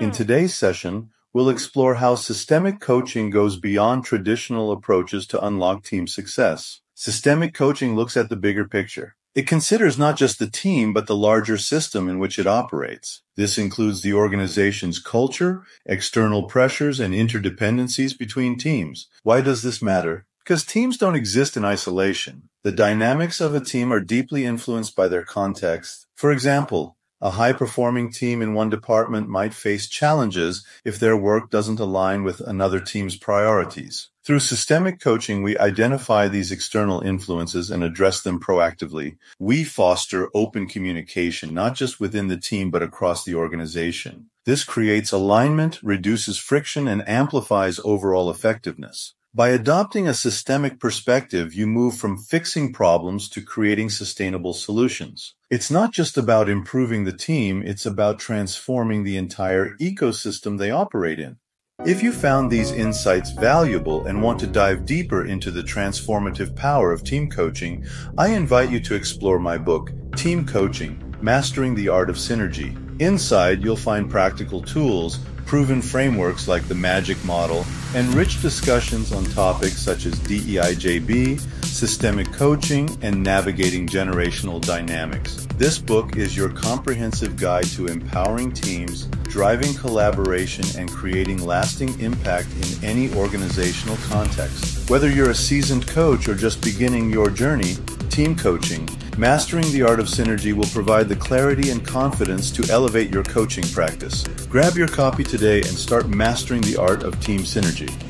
In today's session, we'll explore how systemic coaching goes beyond traditional approaches to unlock team success. Systemic coaching looks at the bigger picture. It considers not just the team, but the larger system in which it operates. This includes the organization's culture, external pressures, and interdependencies between teams. Why does this matter? Because teams don't exist in isolation. The dynamics of a team are deeply influenced by their context. For example, a high-performing team in one department might face challenges if their work doesn't align with another team's priorities. Through systemic coaching, we identify these external influences and address them proactively. We foster open communication, not just within the team, but across the organization. This creates alignment, reduces friction, and amplifies overall effectiveness. By adopting a systemic perspective, you move from fixing problems to creating sustainable solutions. It's not just about improving the team, it's about transforming the entire ecosystem they operate in. If you found these insights valuable and want to dive deeper into the transformative power of team coaching, I invite you to explore my book, Team Coaching: Mastering the Art of Synergy. Inside, you'll find practical tools, proven frameworks like the Magic model, and rich discussions on topics such as DEIJB, systemic coaching, and navigating generational dynamics. This book is your comprehensive guide to empowering teams, driving collaboration, and creating lasting impact in any organizational context. Whether you're a seasoned coach or just beginning your journey, Team Coaching: Mastering the Art of Synergy will provide the clarity and confidence to elevate your coaching practice. Grab your copy today and start mastering the art of team synergy.